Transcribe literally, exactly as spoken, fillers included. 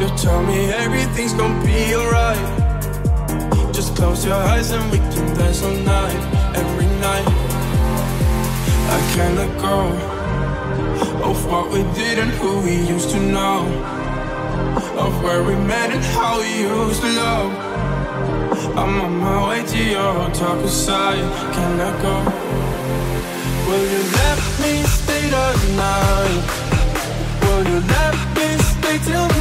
You tell me everything's gonna be alright. Just close your eyes and we can dance all night, every night. I can't let go of what we did and who we used to know, of where we met and how we used to love. I'm on my way to your darker side, can't let go. Will you let me stay the night? Will you let me stay till